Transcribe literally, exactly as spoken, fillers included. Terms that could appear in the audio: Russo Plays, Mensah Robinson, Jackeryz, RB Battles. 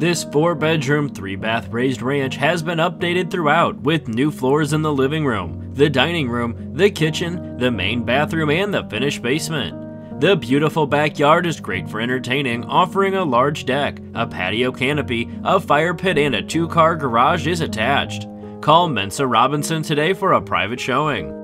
This four-bedroom, three-bath raised ranch has been updated throughout with new floors in the living room, the dining room, the kitchen, the main bathroom, and the finished basement. The beautiful backyard is great for entertaining, offering a large deck, a patio canopy, a fire pit, and a two-car garage is attached. Call Mensah Robinson today for a private showing.